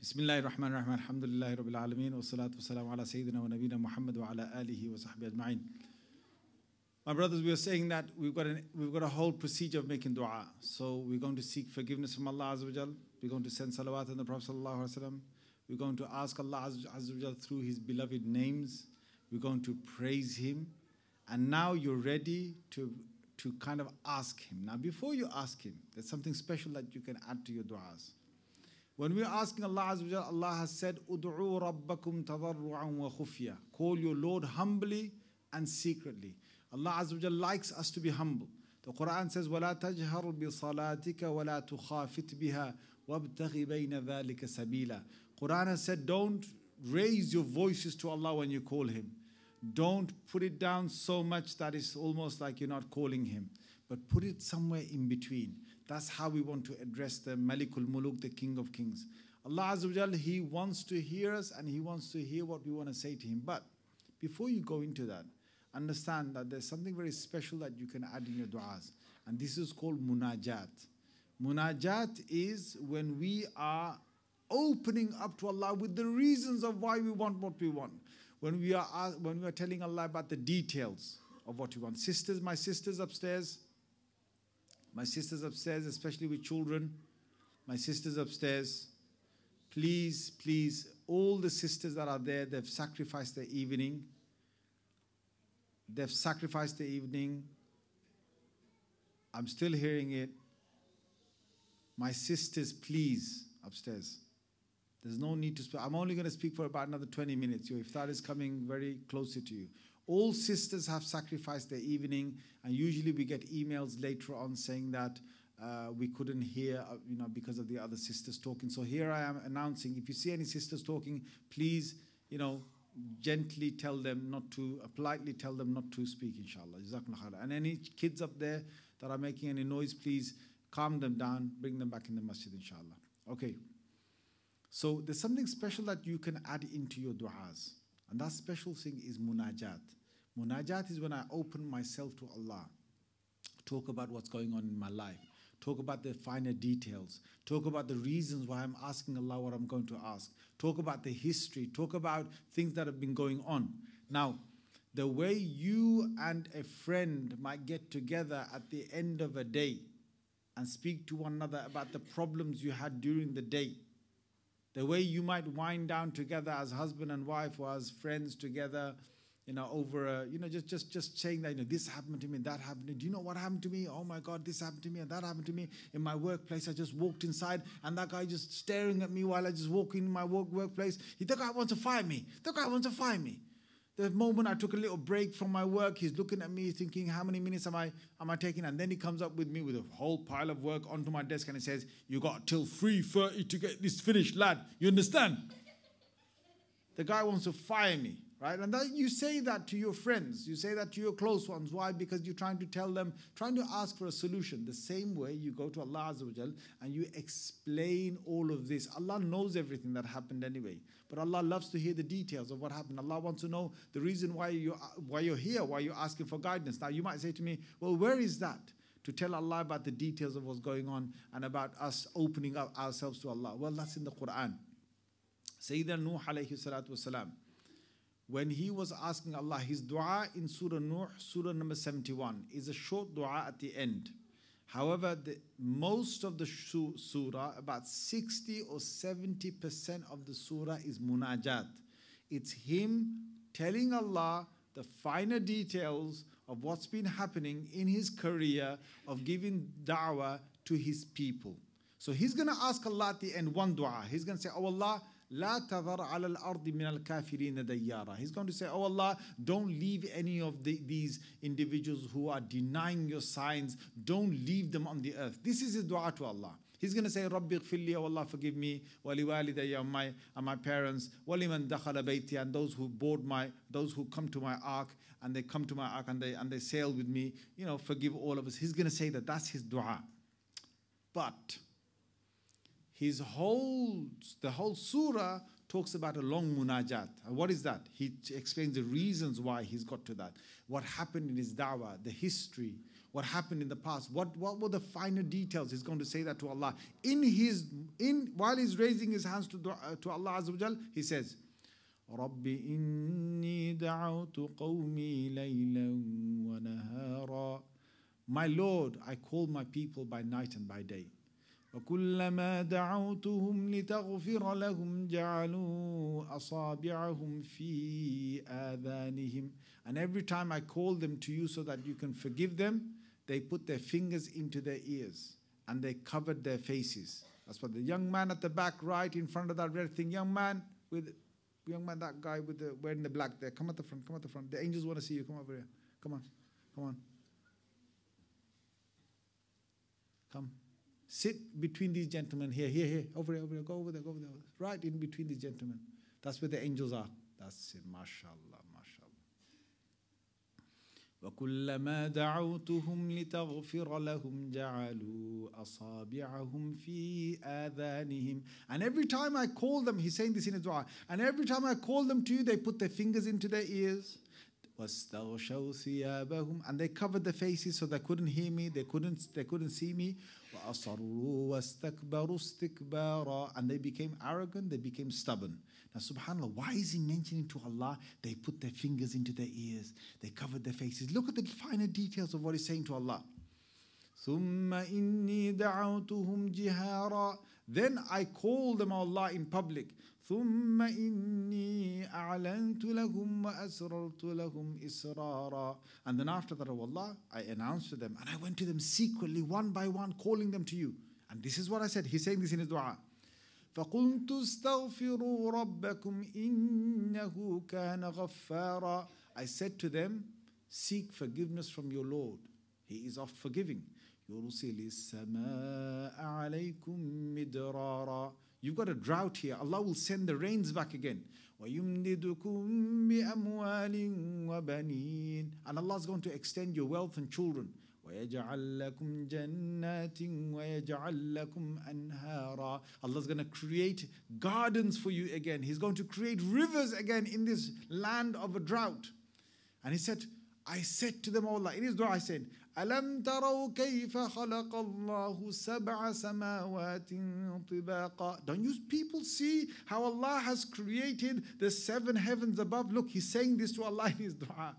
Bismillahirrahmanirrahim. Alhamdulillahi Rabbil Alamin. Wa salatu wa salam ala Sayyidina wa Nabina Muhammad wa ala alihi wa sahbihi ajma'in. My brothers, we are saying that we've got a whole procedure of making dua. So we're going to seek forgiveness from Allah azza wa jalla. We're going to send salawat on the Prophet sallallahu alaihi wasallam. We're going to ask Allah azza wa jalla through His beloved names. We're going to praise Him. And now you're ready to kind of ask Him. Now before you ask Him, there's something special that you can add to your du'as. When we're asking Allah azza wa jalla, Allah has said, Udu'u Rabbakum tadarrou'a wa khufiya. Call your Lord humbly and secretly. Allah azza wa jalla likes us to be humble. The Quran says, Walatajhar bilsalatika wallatakhafit biha, waabdtagh biin dalikasabila. Quran has said, don't raise your voices to Allah when you call Him. Don't put it down so much that it's almost like you're not calling Him. But put it somewhere in between. That's how we want to address the Malikul Muluk, the King of Kings. Allah azza wa jalla, He wants to hear us and He wants to hear what we want to say to Him. But before you go into that, understand that there's something very special that you can add in your du'as. And this is called Munajat. Munajat is when we are opening up to Allah with the reasons of why we want what we want. When we are telling Allah about the details of what we want. Sisters, my sisters upstairs, especially with children, my sisters upstairs, please, all the sisters that are there, they've sacrificed their evening. I'm still hearing it. My sisters, please, upstairs. There's no need to speak. I'm only going to speak for about another 20 minutes. Your iftar is coming very closely to you. All sisters have sacrificed their evening, and usually we get emails later on saying that we couldn't hear, because of the other sisters talking. So here I am announcing, if you see any sisters talking, please, gently tell them not to, politely tell them not to speak, inshallah. Jazakumullah khair. And any kids up there that are making any noise, please calm them down, bring them back in the masjid, inshallah. Okay. So there's something special that you can add into your du'as. And that special thing is munajat. Munajat is when I open myself to Allah. Talk about what's going on in my life. Talk about the finer details. Talk about the reasons why I'm asking Allah what I'm going to ask. Talk about the history. Talk about things that have been going on. Now, the way you and a friend might get together at the end of a day and speak to one another about the problems you had during the day, the way you might wind down together as husband and wife or as friends together, over a, just saying that, this happened to me, that happened to me. Do you know what happened to me? Oh my God, this happened to me and that happened to me. In my workplace, I just walked inside and that guy just staring at me while I just walk in my workplace. That guy wants to fire me. The moment I took a little break from my work, he's looking at me thinking, how many minutes am I taking? And then he comes up with me with a whole pile of work onto my desk and he says, you got till 3:30 to get this finished, lad. You understand? The guy wants to fire me, right? And that, you say that to your friends. You say that to your close ones. Why? Because you're trying to tell them, trying to ask for a solution. The same way you go to Allah azza wa jalla and you explain all of this. Allah knows everything that happened anyway. But Allah loves to hear the details of what happened. Allah wants to know the reason why you're here, why you're asking for guidance. Now you might say to me, well, where is that? To tell Allah about the details of what's going on and about us opening up ourselves to Allah. Well, that's in the Quran. Sayyidina Nuh alayhi salatu wasalam, when he was asking Allah, his dua in Surah Nuh, Surah number 71, is a short dua at the end. However, most of the surah, about 60 or 70% of the surah is munajat. It's him telling Allah the finer details of what's been happening in his career of giving da'wah to his people. So he's going to ask Allah at the end one dua. He's going to say, oh Allah, La wa wa nasra. He's going to say, oh Allah, don't leave any of these individuals who are denying your signs. Don't leave them on the earth. This is his dua to Allah. He's going to say, Rabbi ghfirli, oh Allah, forgive me, wa liwalidayya, and my parents, wa liman dakhala bayti, and those who come to my ark, and they come to my ark and they sail with me, forgive all of us. He's going to say that. That's his dua. But the whole surah talks about a long munajat. What is that? He explains the reasons why he's got to that. What happened in his da'wah, the history, what happened in the past, what were the finer details. He's going to say that to Allah. While he's raising his hands to Allah azza wa jalla, he says, Rabbi inni da'utu qawmi laylan wa nahara. My Lord, I call my people by night and by day. وَكُلَّمَا دَعَوْتُهُمْ لِتَغْفِرَ لَهُمْ جَعَلُوا أَصَابِعَهُمْ فِي آذَانِهِمْ. And every time I call them to you so that you can forgive them, they put their fingers into their ears and they covered their faces. That's what the young man at the back right in front of that red thing, that guy wearing the black there, come at the front, come at the front. The angels want to see you, come over here. Come on, come on. Come. Sit between these gentlemen, here, over here, go over there. Right in between these gentlemen. That's where the angels are. That's it, MashaAllah. وَكُلَّمَا دَعَوْتُهُمْ لِتَغْفِرَ لَهُمْ جَعَلُوا أَصَابِعَهُمْ فِي آذَانِهِمْ. And every time I call them, he's saying this in his dua, and every time I call them to you, they put their fingers into their ears. وَاسْتَغْشَوْ ثِيَابَهُمْ. And they covered their faces so they couldn't hear me, they couldn't see me. وَأَصَرُّوا وَاسْتَكْبَرُوا اسْتِكْبَارًا. And they became arrogant, they became stubborn. Now subhanAllah, why is he mentioning to Allah they put their fingers into their ears, they covered their faces? Look at the finer details of what he's saying to Allah. ثُمَّ إِنِّي دَعَوْتُهُمْ جِهَارًا. Then I call them, Allah, in public. ثُمَّ إِنِّي أَعْلَنْتُ لَهُمْ وَأَسْرَرْتُ لَهُمْ إِسْرَارًا. And then after that, O Allah, I announced to them and I went to them secretly, one by one, calling them to you. And this is what I said. He's saying this in his dua. فَقُلْتُ اسْتَغْفِرُوا رَبَّكُمْ إِنَّهُ كَانَ غَفَّارًا. I said to them, seek forgiveness from your Lord. He is oft forgiving. You've got a drought here. Allah will send the rains back again. And Allah is going to extend your wealth and children. Allah is going to create gardens for you again. He's going to create rivers again in this land of a drought. And he said, I said to them, O Allah, in his dua I said, أَلَمْ تَرَوْا كَيْفَ خَلَقَ اللَّهُ سَبْعَ سَمَاوَاتٍ طِبَاقًا. Don't you people see how Allah has created the seven heavens above? Look, he's saying this to Allah in his dua.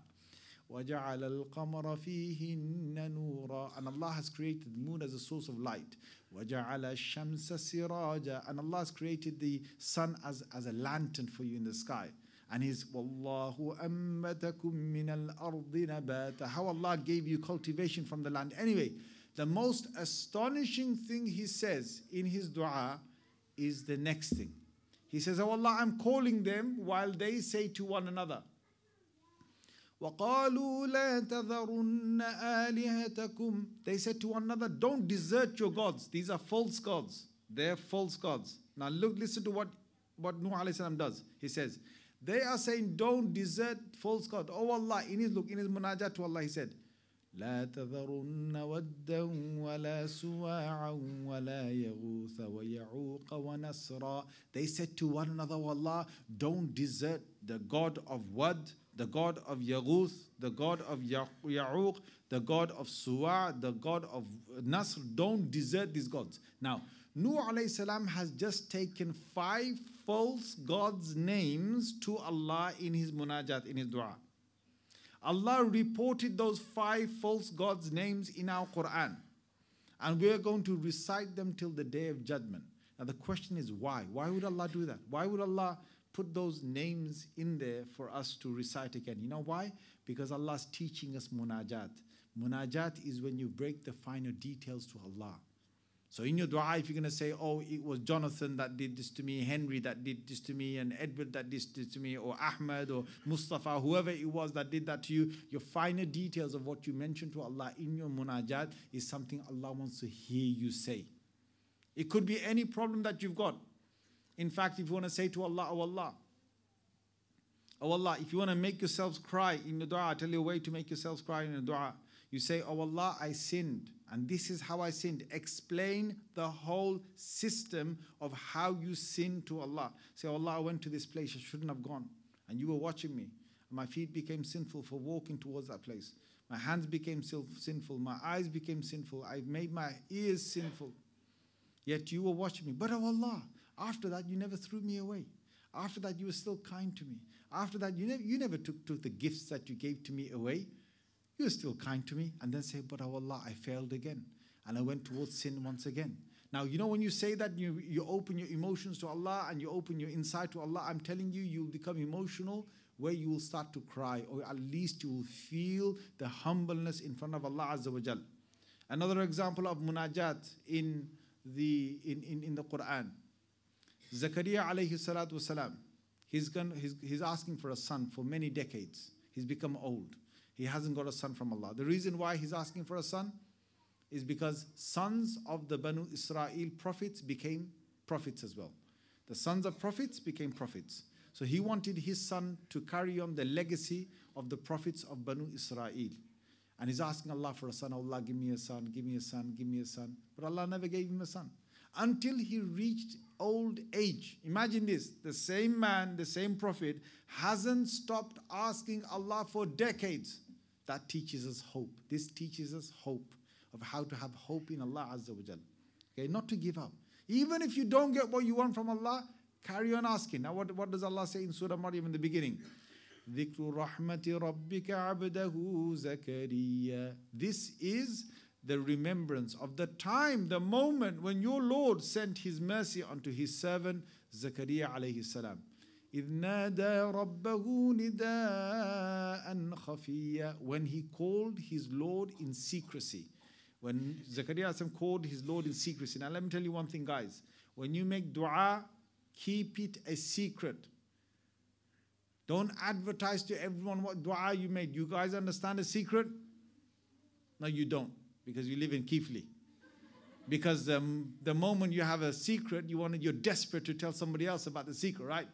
وَجَعَلَ الْقَمَرَ فِيهِنَّ نُورًا. And Allah has created the moon as a source of light. وَجَعَلَ الشَّمْسَ سِرَاجًا. And Allah has created the sun as a lantern for you in the sky. And he's, Wallahu ammatakum min al-ardi nabata. How Allah gave you cultivation from the land. Anyway, the most astonishing thing he says in his dua is the next thing. He says, Oh Allah, I'm calling them while they say to one another, وَقَالُوا لَا تَذَرُنَّ آلِهَتَكُمْ. They said to one another, don't desert your gods. These are false gods. They're false gods. Now look, listen to what Nuh alayhi salam does. He says, they are saying, don't desert false God. Oh Allah, in his munajat to Allah, he said, لا تذرن ودا ولا سواعا ولا يغوث ويعوق ونسرا. They said to one another, Oh Allah, don't desert the God of Wad, the God of Ya'uq, the God of Ya'uq, the God of Su'a, the God of Nasr. Don't desert these gods. Now, Nuh alayhi salam has just taken 5 false gods' names to Allah in his munajat, in his dua. Allah reported those 5 false gods' names in our Quran. And we are going to recite them till the day of judgment. Now the question is why? Why would Allah do that? Why would Allah put those names in there for us to recite again? You know why? Because Allah is teaching us munajat. Munajat is when you break the finer details to Allah. So in your dua, if you're going to say, oh, it was Jonathan that did this to me, Henry that did this to me, and Edward that did this to me, or Ahmed or Mustafa, whoever it was that did that to you, your finer details of what you mentioned to Allah in your munajat is something Allah wants to hear you say. It could be any problem that you've got. In fact, if you want to say to Allah, Oh Allah, Oh Allah, if you want to make yourselves cry in the dua, I'll tell you a way to make yourselves cry in the dua. You say, oh Allah, I sinned, and this is how I sinned. Explain the whole system of how you sin to Allah. Say, oh Allah, I went to this place, I shouldn't have gone, and you were watching me. My feet became sinful for walking towards that place. My hands became sinful. My eyes became sinful. I made my ears sinful. Yet you were watching me. But oh Allah, after that you never threw me away. After that you were still kind to me. After that you never took the gifts that you gave to me away. You were still kind to me. And then say, but oh Allah, I failed again. And I went towards sin once again. Now, you know, when you say that, you open your emotions to Allah and you open your inside to Allah, I'm telling you, you'll become emotional where you will start to cry, or at least you will feel the humbleness in front of Allah azza wa jalla. Another example of munajat in the Quran. Zakaria alayhi salatu wasalam, he's asking for a son for many decades. He's become old. He hasn't got a son from Allah. The reason why he's asking for a son is because sons of the Banu Israel prophets became prophets as well. The sons of prophets became prophets. So he wanted his son to carry on the legacy of the prophets of Banu Israel. And he's asking Allah for a son. Allah, give me a son, give me a son, give me a son. But Allah never gave him a son. Until he reached old age. Imagine this. The same man, the same prophet, hasn't stopped asking Allah for decades. That teaches us hope. This teaches us hope, of how to have hope in Allah azza wa jalla. Okay, not to give up. Even if you don't get what you want from Allah, carry on asking. Now what does Allah say in Surah Maryam in the beginning? Dhikru rahmati rabbika abdahu Zakaria. This is the remembrance of the time, the moment when your Lord sent His mercy unto His servant Zakaria alayhi salam. إِذْ نَادَى رَبَّهُ نِدَاءً خَفِيًّا. When he called his Lord in secrecy. When Zakaria called his Lord in secrecy. Now let me tell you one thing, guys. When you make dua, keep it a secret. Don't advertise to everyone what dua you made. You guys understand a secret? No, you don't. Because you live in Keighley. Because the moment you have a secret, you're desperate to tell somebody else about the secret, right?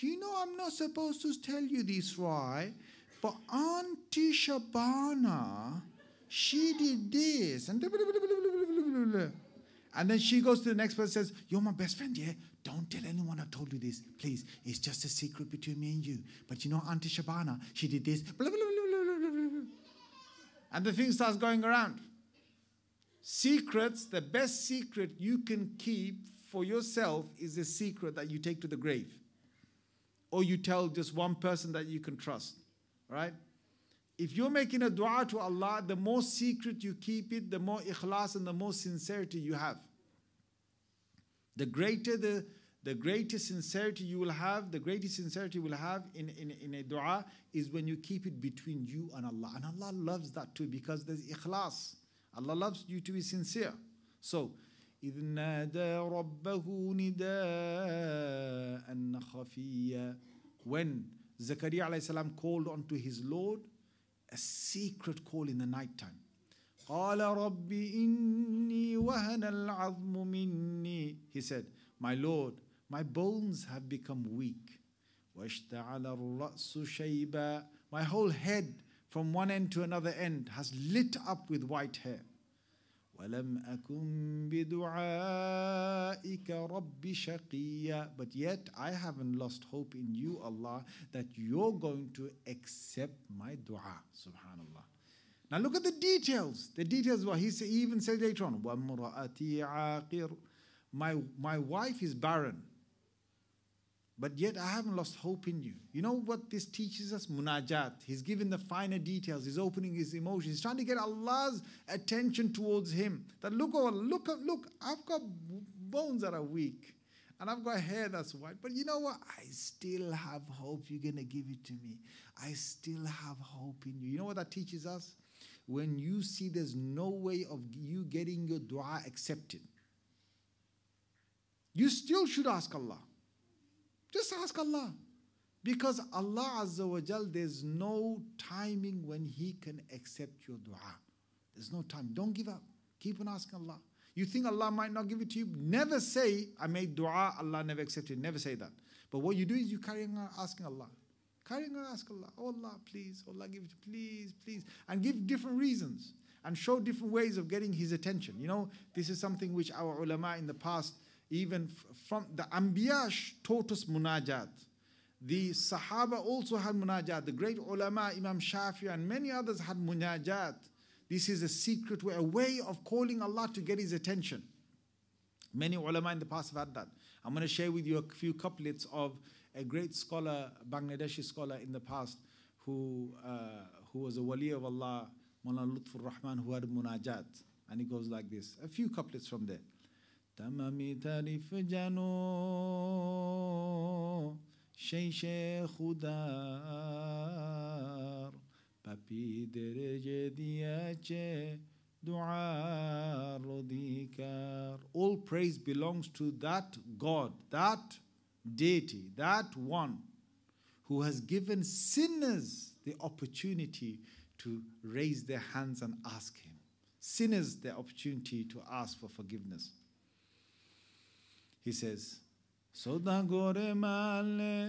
Do you know I'm not supposed to tell you this, right? But Auntie Shabana, she did this, and blah, blah, blah, blah, blah, blah, blah. And then she goes to the next person and says, you're my best friend, yeah? Don't tell anyone I told you this, please. It's just a secret between me and you. But you know Auntie Shabana, she did this, blah, blah, blah, blah, blah, blah, blah. And the thing starts going around. Secrets, the best secret you can keep for yourself is a secret that you take to the grave. Or you tell just one person that you can trust, right? If you're making a dua to Allah, the more secret you keep it, the more ikhlas and the more sincerity you have. The greater sincerity you will have, the greatest sincerity you will have in a dua is when you keep it between you and Allah. And Allah loves that too, because there's ikhlas. Allah loves you to be sincere. So, إِذْ نَادَى رَبَّهُ نِدَاءً خَفِيًّا. When Zakaria alayhi salam called unto his Lord, a secret call in the night time. قَالَ رَبِّ إِنِّي وَهَنَ الْعَظْمُ مِنِّي. He said, my Lord, my bones have become weak. وَاشْتَعَلَ الرَّأْسُ شَيْبًا. My whole head from one end to another end has lit up with white hair. وَلَمْ أَكُمْ بِدُعَائِكَ رَبِّ شَقِيًّا. But yet I haven't lost hope in you, Allah, that you're going to accept my dua. Subhanallah. Now look at the details. The details were, he even said later on, وَامْرَأَتِي عَاقِرٌ. My wife is barren. But yet I haven't lost hope in you. You know what this teaches us? Munajat. He's giving the finer details. He's opening his emotions. He's trying to get Allah's attention towards him. That look, I've got bones that are weak. And I've got hair that's white. But you know what? I still have hope. You're going to give it to me. I still have hope in you. You know what that teaches us? When you see there's no way of you getting your dua accepted, you still should ask Allah. Just ask Allah. Because Allah azza wa jal, there's no timing when He can accept your dua. There's no time. Don't give up. Keep on asking Allah. You think Allah might not give it to you? Never say, I made dua, Allah never accepted. Never say that. But what you do is you carry on asking Allah. Carrying on, ask Allah, oh Allah, please, oh Allah, give it, please, please. And give different reasons and show different ways of getting His attention. You know, this is something which our ulama in the past, even from the Anbiya taught us Munajat. The Sahaba also had Munajat. The great ulama, Imam Shafi and many others had Munajat. This is a secret way, a way of calling Allah to get His attention. Many ulama in the past have had that. I'm going to share with you a few couplets of a great scholar, Bangladeshi scholar in the past, who was a wali of Allah, Mawlana Lutfur Rahman, who had Munajat. And it goes like this. A few couplets from there. Tamami tarif jano sheishe khudar papi dereje diyache dua rodikar. All praise belongs to that God, that deity, that one who has given sinners the opportunity to raise their hands and ask Him. Sinners the opportunity to ask for forgiveness. He says, Soda gore male,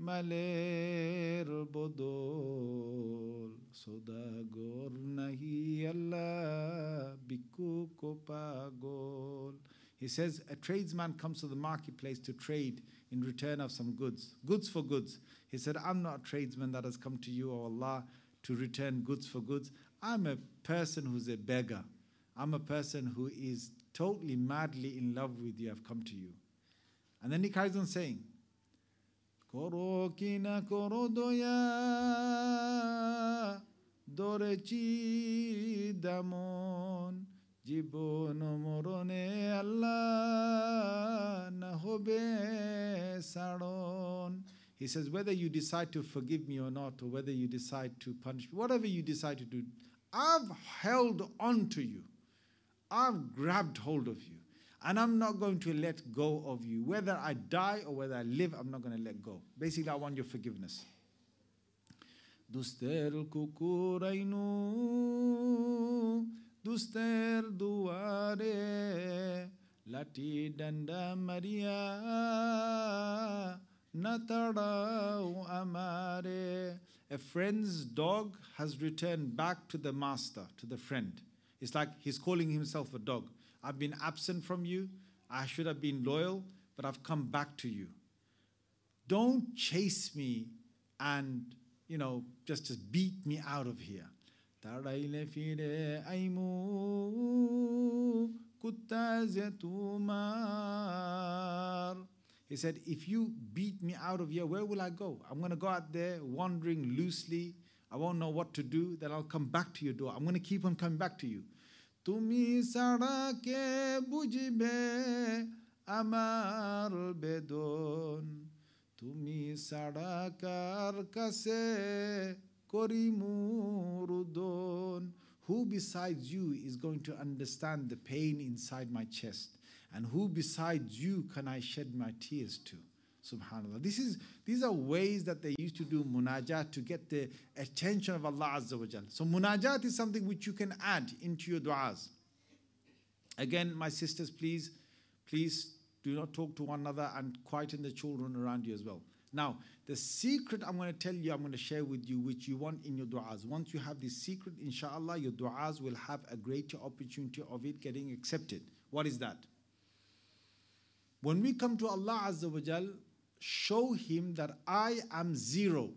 maler bodol, Soda gor nahi Allah, biku kopagol. He says, a tradesman comes to the marketplace to trade in return of some goods, goods for goods. He said, I'm not a tradesman that has come to you, O Allah, to return goods for goods. I'm a person who's a beggar. I'm a person who is totally madly in love with you. I've come to you. And then he carries on saying, Korokina korodoya dorechi damon. Jibono morone Allah nahobe saron. He says, whether you decide to forgive me or not, or whether you decide to punish me, whatever you decide to do, I've held on to you. I've grabbed hold of you. And I'm not going to let go of you. Whether I die or whether I live, I'm not going to let go. Basically, I want your forgiveness. Duster kukurainu. Duster duare lati danda maria natarau amare. A friend's dog has returned back to the master, to the friend. It's like he's calling himself a dog. I've been absent from you. I should have been loyal, but I've come back to you. Don't chase me and, you know, just beat me out of here. Taraile fire aimu kutazetumar. He said, if you beat me out of here, where will I go? I'm going to go out there wandering loosely. I won't know what to do. Then I'll come back to your door. I'm going to keep on coming back to you. Tumi sarake bujibe amar bedon. Tumi sarakar kase. Who besides you is going to understand the pain inside my chest? And who besides you can I shed my tears to? Subhanallah. These are ways that they used to do munajat to get the attention of Allah azza wa jalla. So munajat is something which you can add into your du'as. Again, my sisters, please, please do not talk to one another and quieten the children around you as well. Now, the secret I'm going to tell you, I'm going to share with you, which you want in your du'as. Once you have this secret, inshallah, your du'as will have a greater opportunity of it getting accepted. What is that? When we come to Allah azza wa jal, show Him that I am zero.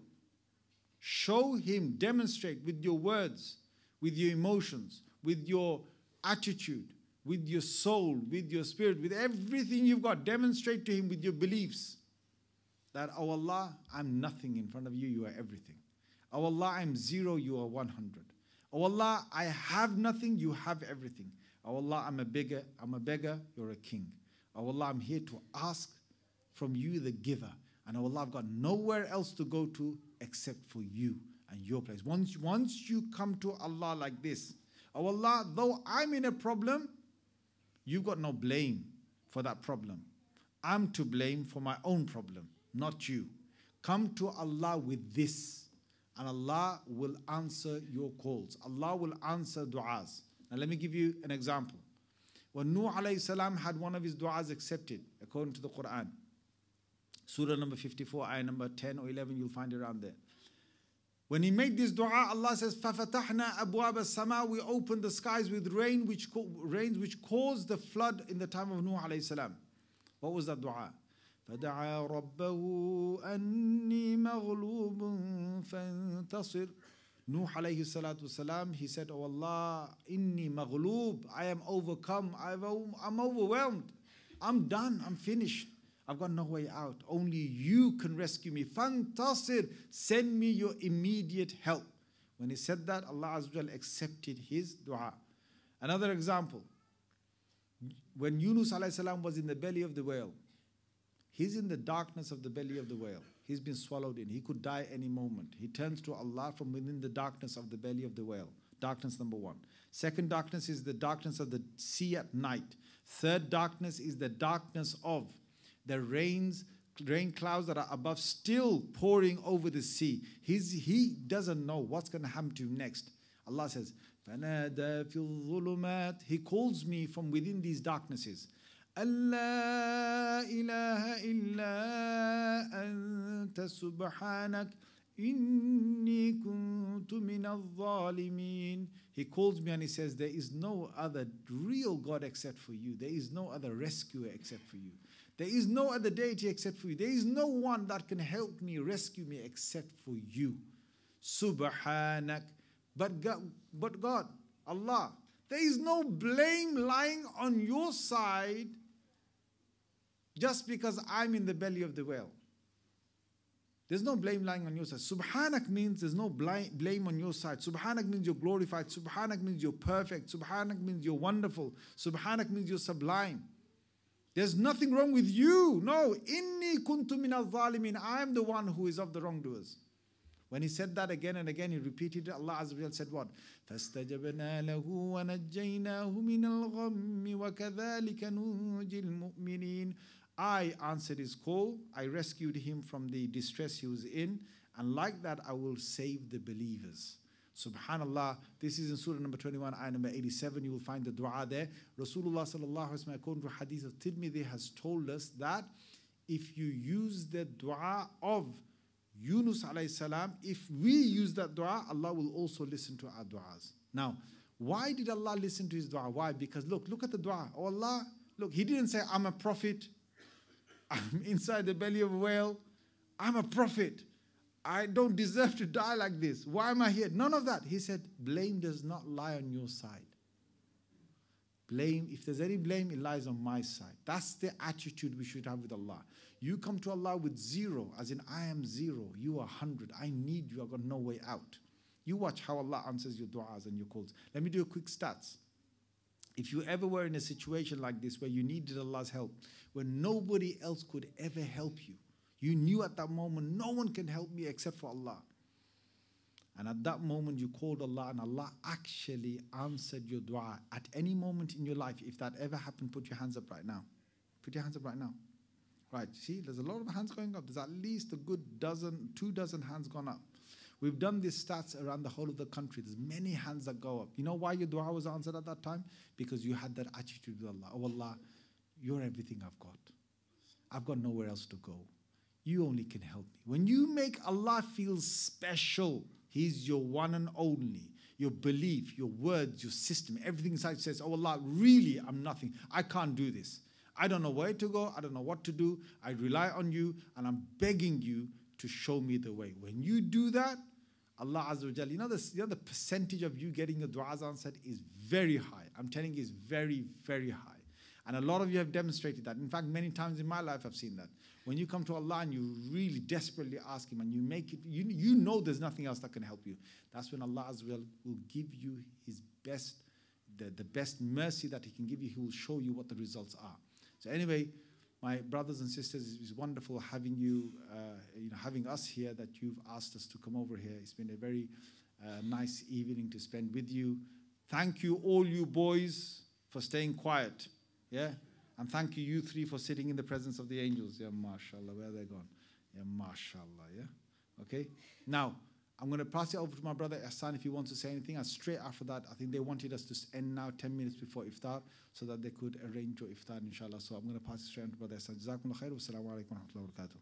Show Him, demonstrate with your words, with your emotions, with your attitude, with your soul, with your spirit, with everything you've got. Demonstrate to Him with your beliefs. That, oh Allah, I'm nothing in front of you, you are everything. Oh Allah, I'm zero, you are 100. Oh Allah, I have nothing, you have everything. Oh Allah, I'm a beggar, you're a king. Oh Allah, I'm here to ask from you, the giver. And oh Allah, I've got nowhere else to go to except for you and your place. Once you come to Allah like this, oh Allah, though I'm in a problem, you've got no blame for that problem. I'm to blame for my own problem. Not you. Come to Allah with this, and Allah will answer your calls. Allah will answer du'as. Now let me give you an example. When Nuh alayhi salam had one of his du'as accepted, according to the Quran, Surah number 54, ayah number 10 or 11, you'll find it around there. When he made this dua, Allah says, فَفَتَحْنَا أَبْوَابَ السَّمَاءِ, we opened the skies with rains which caused the flood in the time of Nuh alayhi salam. What was that dua? فَدَعَا رَبَّهُ أَنِّي مَغْلُوبٌ فَانْتَصِرْ. Nuh alayhi salatu salam, he said, "Oh Allah, inni maghloob, I am overcome, I'm overwhelmed, I'm done, I'm finished, I've got no way out. Only you can rescue me. Fantasir, send me your immediate help." When he said that, Allah azza wa jalla accepted his dua. Another example, when Yunus alayhi salam was in the belly of the whale, he's in the darkness of the belly of the whale. He's been swallowed in. He could die any moment. He turns to Allah from within the darkness of the belly of the whale. Darkness number one. Second darkness is the darkness of the sea at night. Third darkness is the darkness of the rain clouds that are above still pouring over the sea. He doesn't know what's going to happen to him next. Allah says, فَنَادَى فِي الظُّلُمَاتِ, he calls me from within these darknesses. Allah ilaha illa anta subhanak inni kuntu minal zalimin. He calls me and he says, there is no other real God except for you. There is no other rescuer except for you. There is no other deity except for you. There is no one that can help me, rescue me except for you. Subhanak. But God, Allah, there is no blame lying on your side just because I'm in the belly of the whale. There's no blame lying on your side. Subhanak means there's no blame on your side. Subhanak means you're glorified. Subhanak means you're perfect. Subhanak means you're wonderful. Subhanak means you're sublime. There's nothing wrong with you. No. Inni kuntu minal zalimin. I am the one who is of the wrongdoers. When he said that again and again, he repeated it. Allah azza wa jalla said what? فَاسْتَجَبْنَا لَهُ وَنَجَّيْنَاهُ مِنَ الْغَمِّ وَكَذَلِكَ نُنْجِي الْمُؤْمِنِينَ. I answered his call. I rescued him from the distress he was in. And like that, I will save the believers. Subhanallah. This is in Surah number 21, ayah number 87. You will find the dua there. Rasulullah sallallahu alaihi wasallam, according to hadith of Tirmidhi, has told us that if you use the dua of Yunus alayhi salam, if we use that dua, Allah will also listen to our duas. Now, why did Allah listen to his dua? Why? Because look at the dua. Oh Allah, look, he didn't say, I'm a prophet, I'm inside the belly of a whale, I'm a prophet, I don't deserve to die like this, why am I here? None of that. He said, blame does not lie on your side. Blame, if there's any blame, it lies on my side. That's the attitude we should have with Allah. You come to Allah with zero, as in I am zero, you are 100, I need you, I've got no way out. You watch how Allah answers your du'as and your calls. Let me do a quick stats. If you ever were in a situation like this where you needed Allah's help, where nobody else could ever help you, you knew at that moment, no one can help me except for Allah. And at that moment, you called Allah and Allah actually answered your dua. At any moment in your life, if that ever happened, put your hands up right now. Put your hands up right now. Right, see, there's a lot of hands going up. There's at least a good dozen, 24 hands gone up. We've done these stats around the whole of the country. There's many hands that go up. You know why your dua was answered at that time? Because you had that attitude with Allah. Oh Allah, you're everything I've got. I've got nowhere else to go. You only can help me. When you make Allah feel special, He's your one and only. Your belief, your words, your system, everything inside says, oh Allah, really, I'm nothing. I can't do this. I don't know where to go. I don't know what to do. I rely on you and I'm begging you to show me the way. When you do that, Allah azza wa jalla, you know the percentage of you getting your du'as answered is very high. I'm telling you, it's very, very high. And a lot of you have demonstrated that. In fact, many times in my life I've seen that. When you come to Allah and you really desperately ask Him and you make it, you know there's nothing else that can help you. That's when Allah azza wa jalla will give you His best, the best mercy that He can give you. He will show you what the results are. So anyway, my brothers and sisters, it's wonderful having you, having us here, that you've asked us to come over here. It's been a very nice evening to spend with you. Thank you all you boys for staying quiet. Yeah, and thank you three for sitting in the presence of the angels. Yeah, mashallah, where are they gone? Yeah, mashallah, yeah. Okay, now I'm going to pass it over to my brother Hasan if he wants to say anything. And straight after that, I think they wanted us to end now 10 minutes before iftar so that they could arrange your iftar, inshallah. So I'm going to pass it straight on to brother Hasan. Jazakumullah khair. Wassalamu alaikum warahmatullahi wabarakatuh.